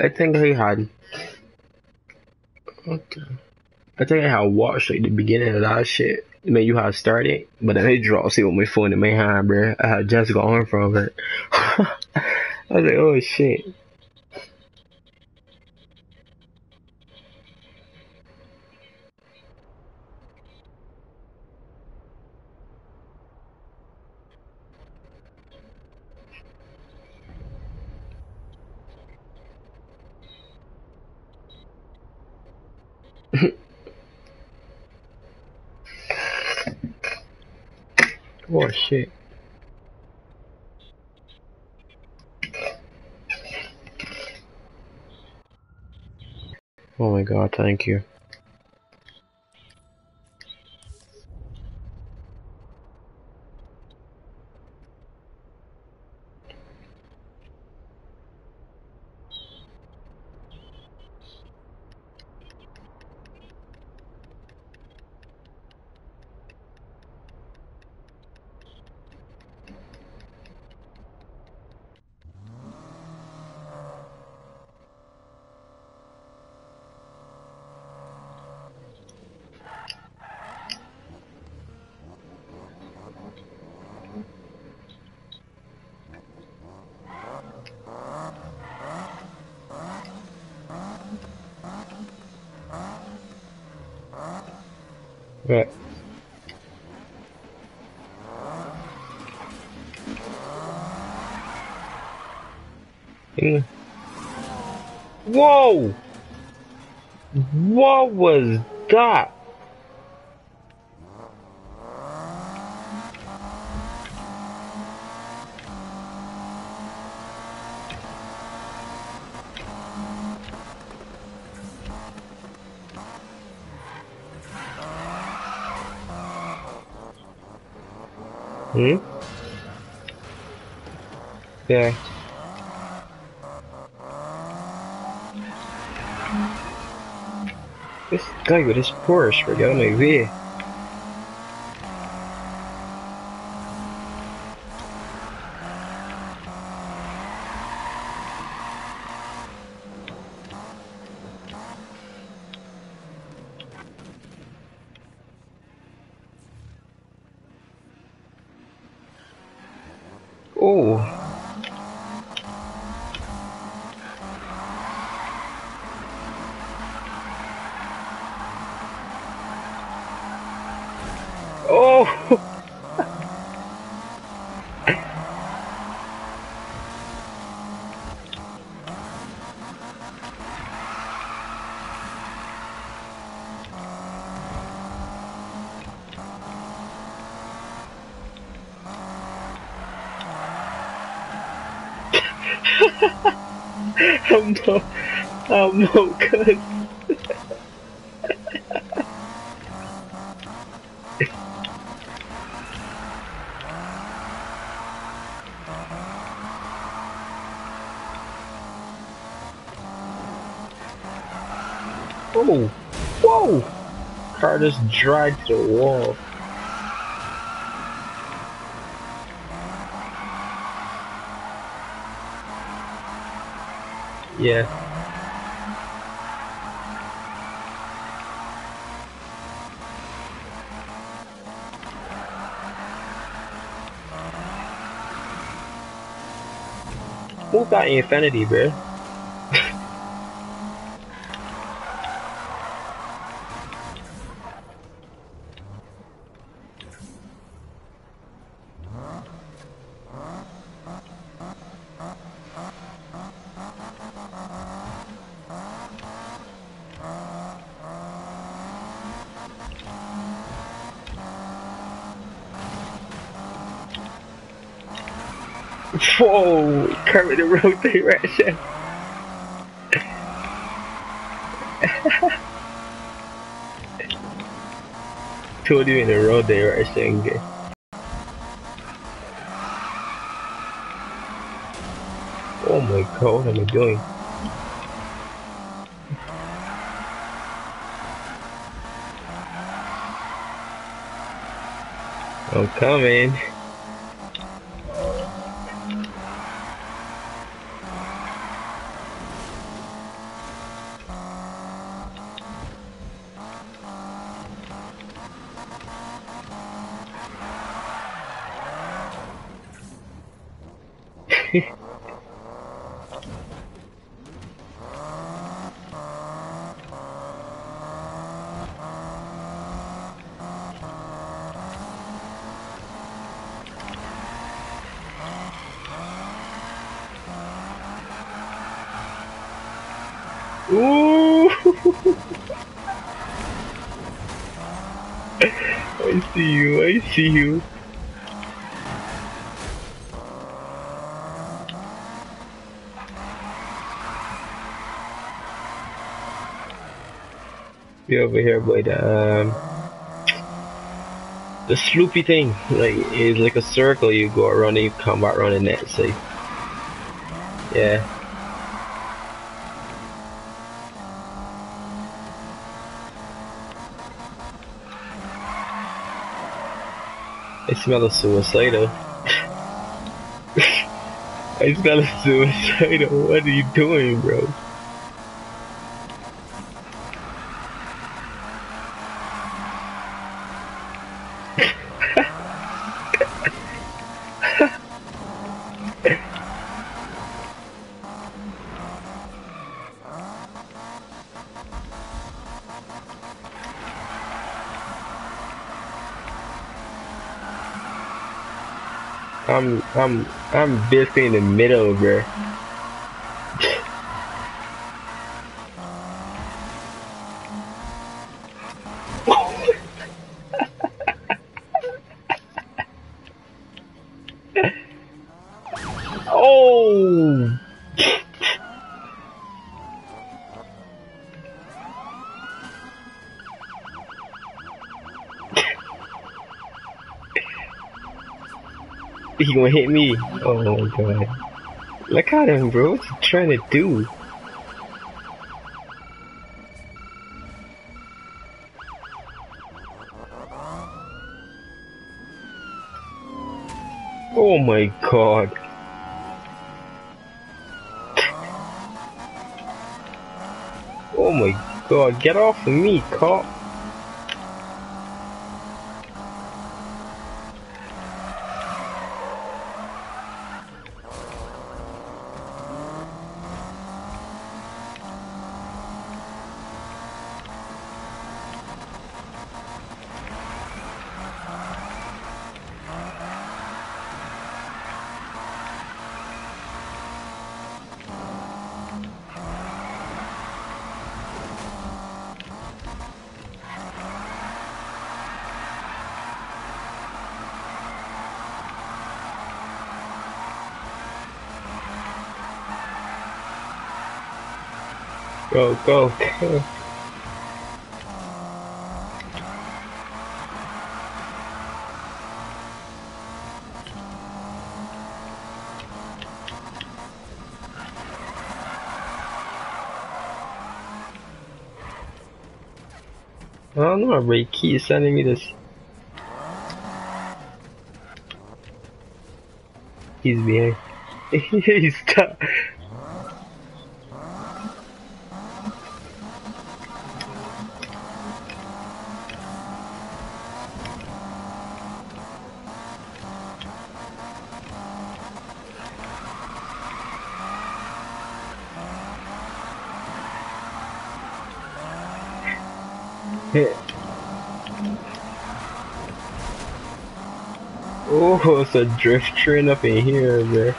I think I had. What the? I think I had watched like the beginning of that shit. I mean, you had started, but then it drops it with my phone in my hand, bro. I had just got on from it. I was like, oh shit. Oh shit. Oh my god, thank you. Right. Yeah. Whoa! What was that? Hmm? Yeah. This guy with his Porsche, we're going to be. Oh. Oh. I'm not good. Oh, whoa! Car just dragged to the wall. Yeah. Who got infinity, bro? Whoa! Cover the road direction. Told you in the road direction. Oh my god, what am I doing? I'm coming. Ooh! I see you, I see you. You're over here by the sloopy thing. Like, it's like a circle, you go around and you come back around the net, so yeah. I smell a suicidal. I smell a suicidal. What are you doing, bro? I'm basically in the middle, bro. Oh. He gonna hit me. Oh my god. Look at him, bro. What's he trying to do? Oh my god. Oh my god. Get off of me, cop. Go, go, go. I don't know, Ray Key is sending me this. He's behind. He's stuck. Oh, it's a drift train up in here, man.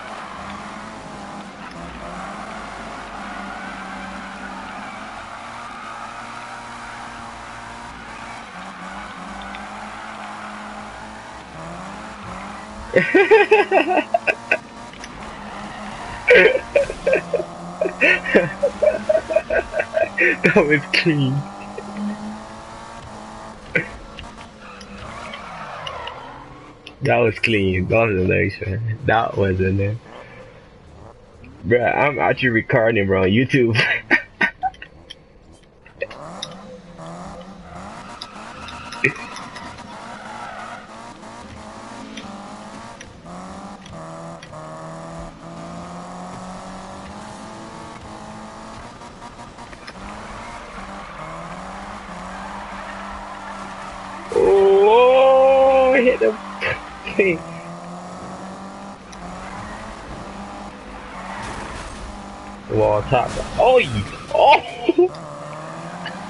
That was clean. That was clean. That was a nice one. That was in there. Bruh, I'm actually recording, bro, on YouTube. Oh, I hit the. Hey. wall top. Oh! Oh!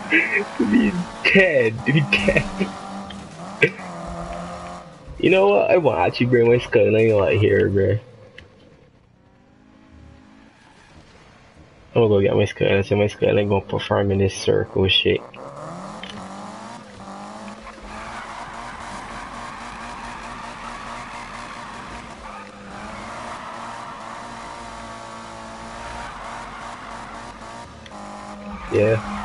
He's dead. He's dead. You know what? I want you bring my skull out here, bro. I'm gonna go get my skull, so my skull ain't gonna perform in this circle shit. Yeah.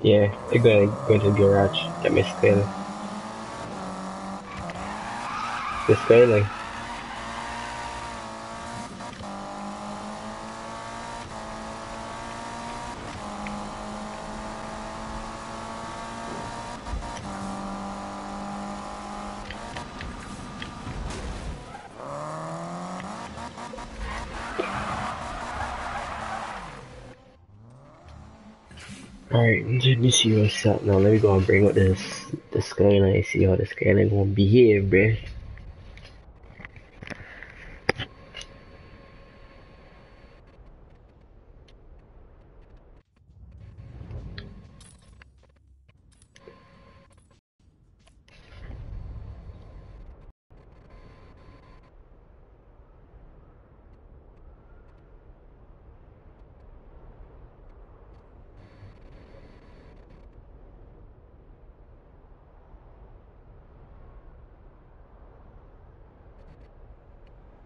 Yeah, they're gonna go to the garage, get my skull. The scaling. Alright, let me see what's up now. Let me go and bring up the skyline and see how the skyline gonna behave, bruh.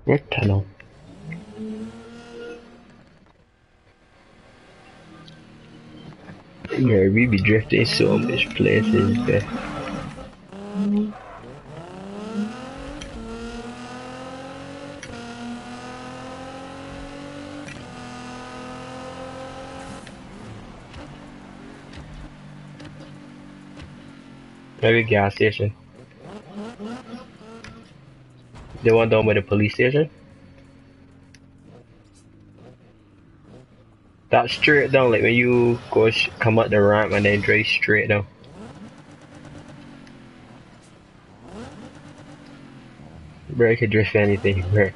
What tunnel? Yeah, we be drifting so much places there. Maybe gas station. The one down by the police station? That's straight down, like when you go come up the ramp and then drive straight down. Bro, I could drift anything, bro.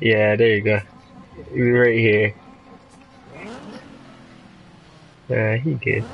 Yeah, there you go. Right here. Ah, he good.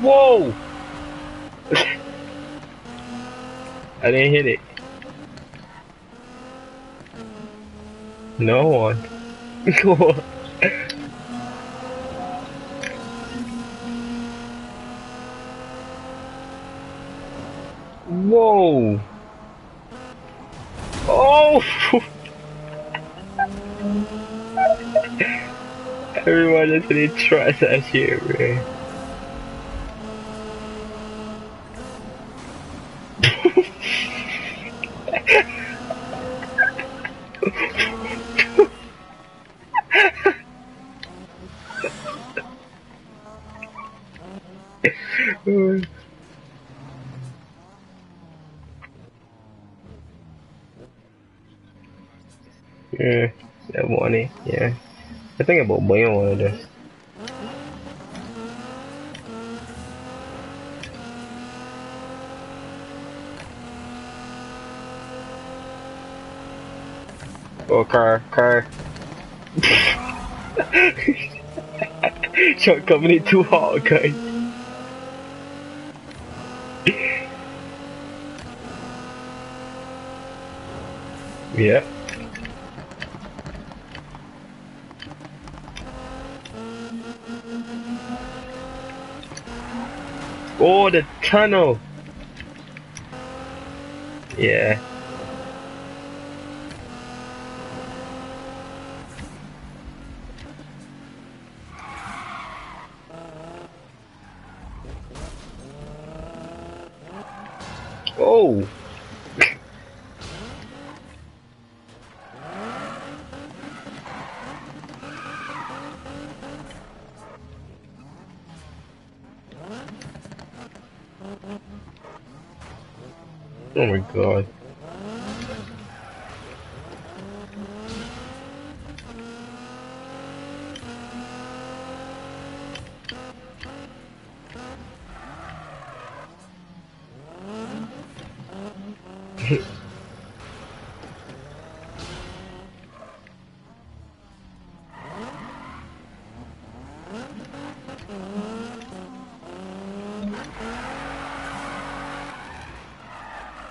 Whoa! I didn't hit it. No one. Cool. Whoa! Oh! Everyone literally tries that shit, man. Yeah, that money, yeah. I think about buying one of those. Oh, car. Short company too hot, guys. Yeah. Oh, the tunnel! Yeah. Oh! Oh my god.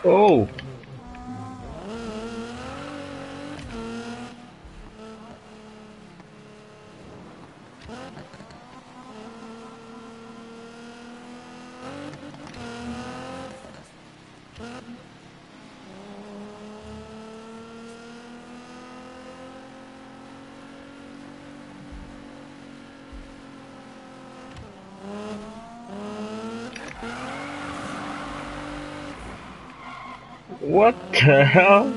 Oh! What the hell?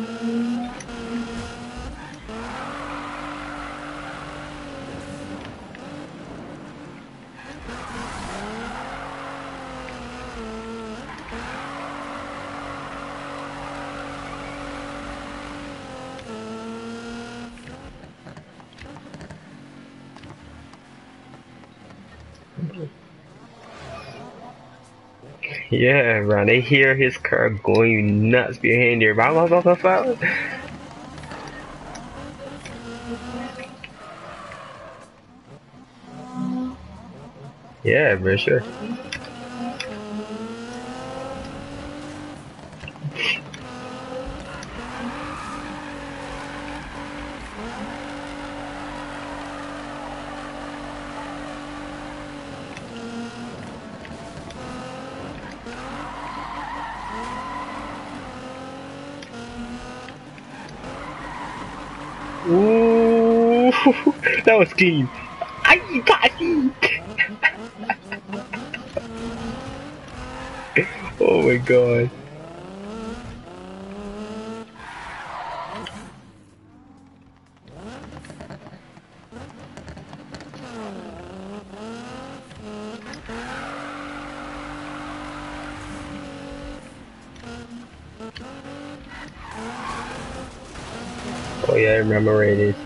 Yeah, bro, they hear his car going nuts behind there. Yeah, bro, sure. Ooh, that was clean. I got it. Oh my god. Oh yeah, I remember where it is.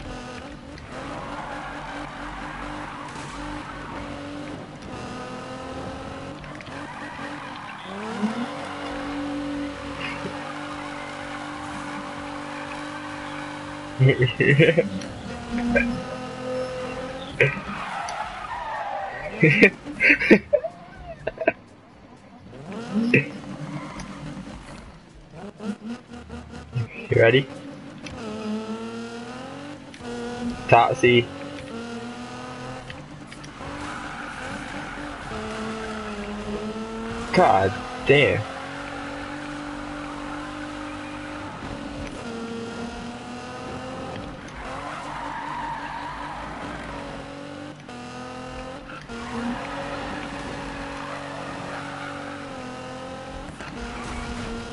You ready? Taxi. God damn.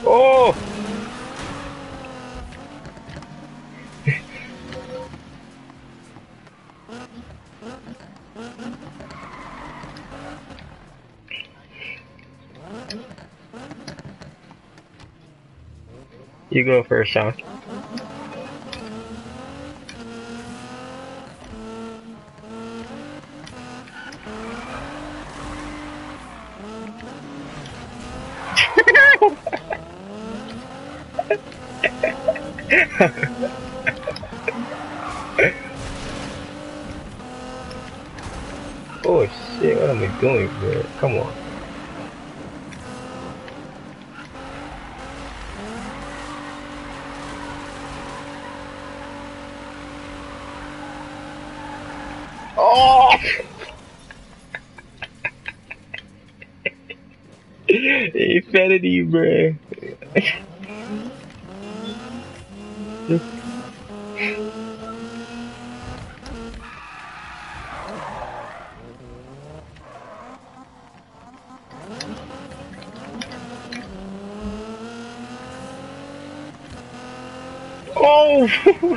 Oh. You go first, Sean. Oh shit, what am I doing, bro? Come on. Oh! Infinity, bro. Oh. Oh. Oh.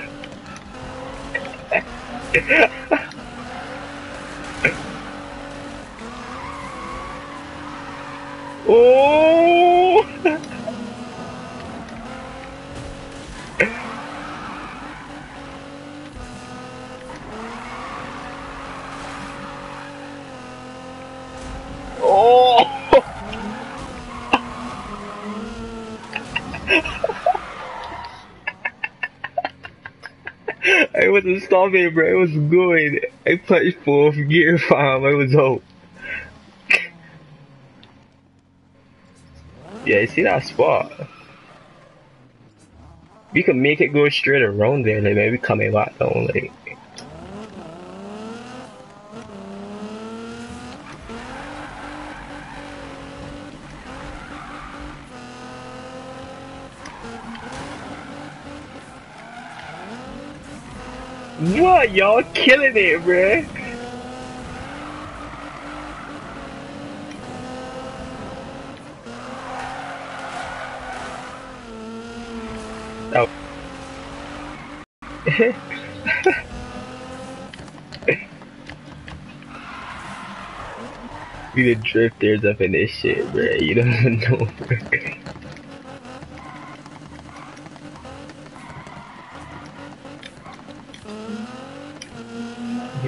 I wasn't stopping, bro. It was good. I punched fourth gear 5. I was out. Yeah, see that spot? We can make it go straight around there and then maybe coming back down, like. What? Y'all killing it, bruh! We the drifters up in this shit, bruh. You don't even know, bruh.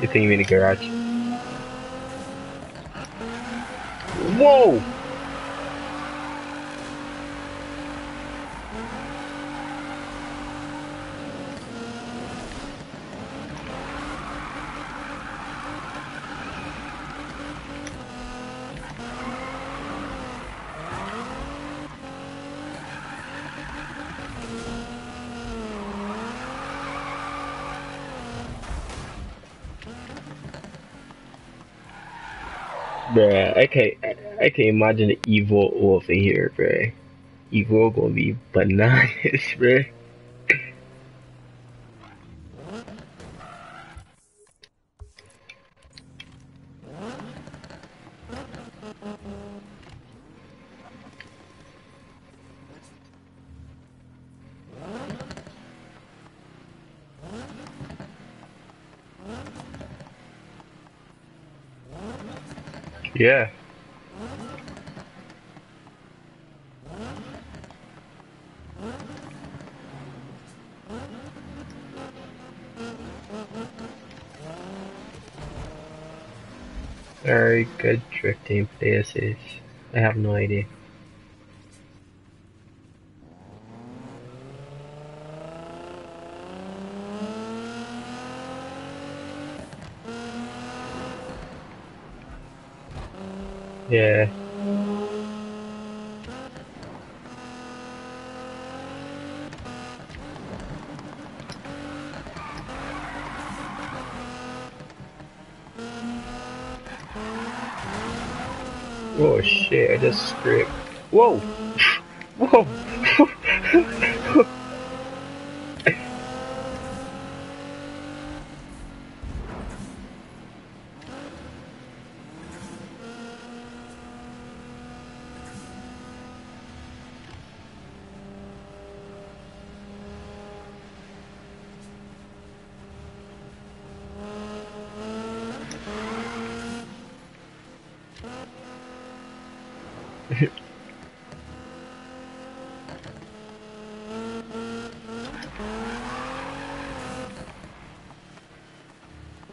You think you're in the garage? Whoa! Bruh, I can't imagine the evil over here, bruh. Evil gonna be bananas, bruh. Yeah. Very good drifting places. I have no idea. Yeah. Oh shit, I just scraped. Whoa! Whoa!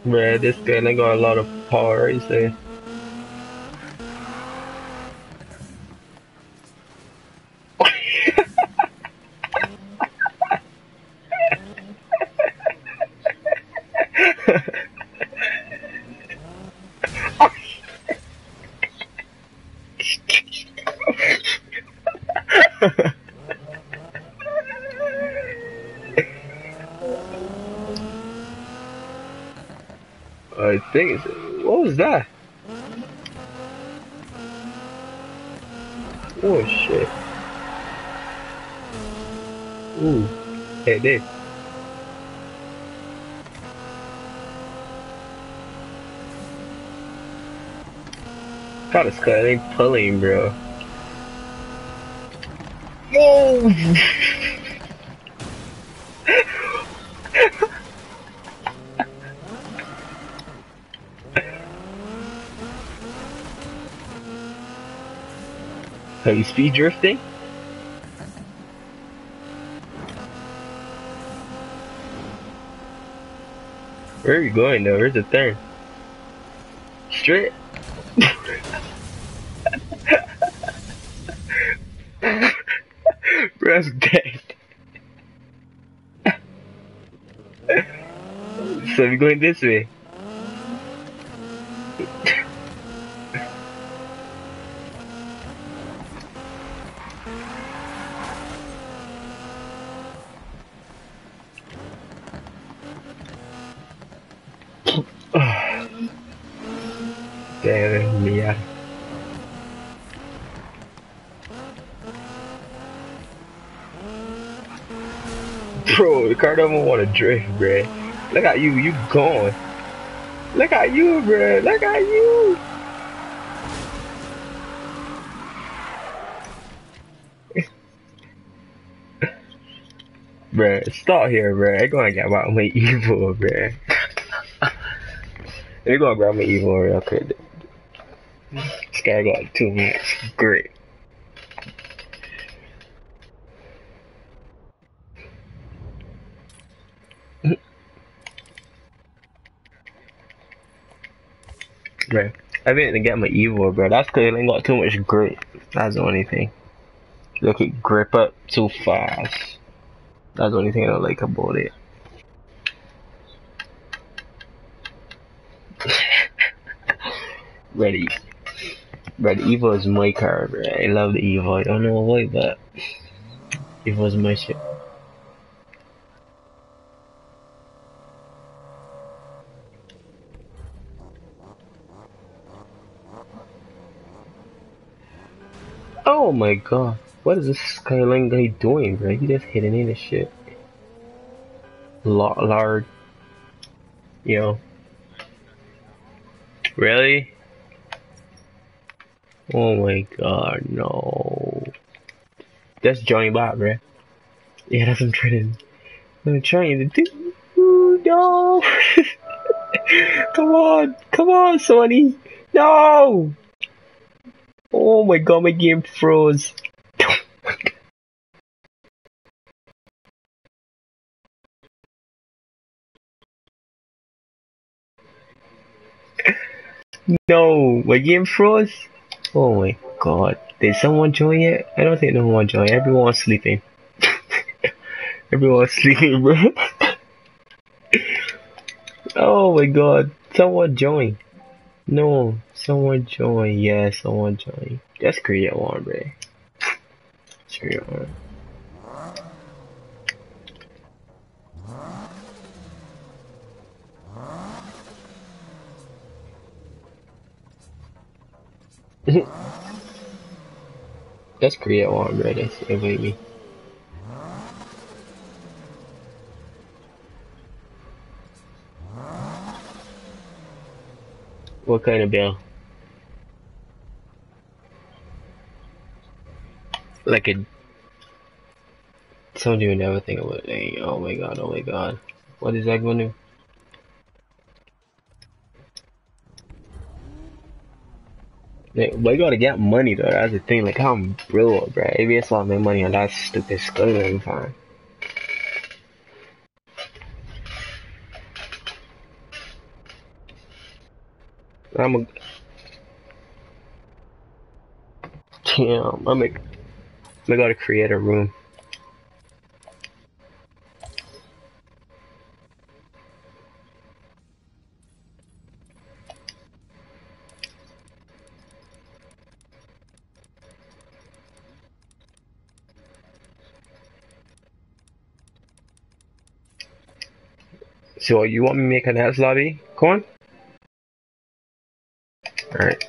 Bruh, this guy got a lot of power right there. I think it's, what was that? Oh shit. Ooh, hey there. Got a squad, they pulling, bro. No! Are you speed drifting? Where are you going though? Where's the turn? Straight? Bro's dead. So we're going this way. Damn me out. Bro, the car don't want to drift, bruh. Look at you, you gone. Look at you, bruh. Look at you. Bruh, start here, bruh. They're gonna get my evil, bruh. They're gonna grab my evil real quick. This guy got 2 minutes. Great. Bro, I meant to get my evil, bro. That's because I ain't got too much grip. That's the only thing. They could grip up too fast. That's the only thing I don't like about it. Ready. Bro, the evil is my car, bro. I love the evil. I don't know why, but evil is my shit. Oh my god, what is this Skyline guy doing, bro? He just hitting in this shit. Lard. Yo. Really? Oh my god, no. That's Johnny Bob, bro. Yeah, that's what I'm trying to do. Ooh, no! Come on! Come on, Sony! No! Oh my god, my game froze. No, my game froze. Oh my god, did someone join yet? I don't think no one joined. Everyone's sleeping. Everyone's sleeping, bro. Oh my god, someone joined. No, someone join. Yeah, someone join. Just create one, bro. Just create one. Just create one, bro. That's it, baby. What kind of bell? Like a... Somebody would never think about it. Oh my god, oh my god. What is that gonna do? Like, we gotta get money though, that's the thing. Like, I'm broke, bruh. ABS all make money on that stupid Skyline time. Damn, I gotta create a room. So you want me to make a house lobby? Come on. Alright.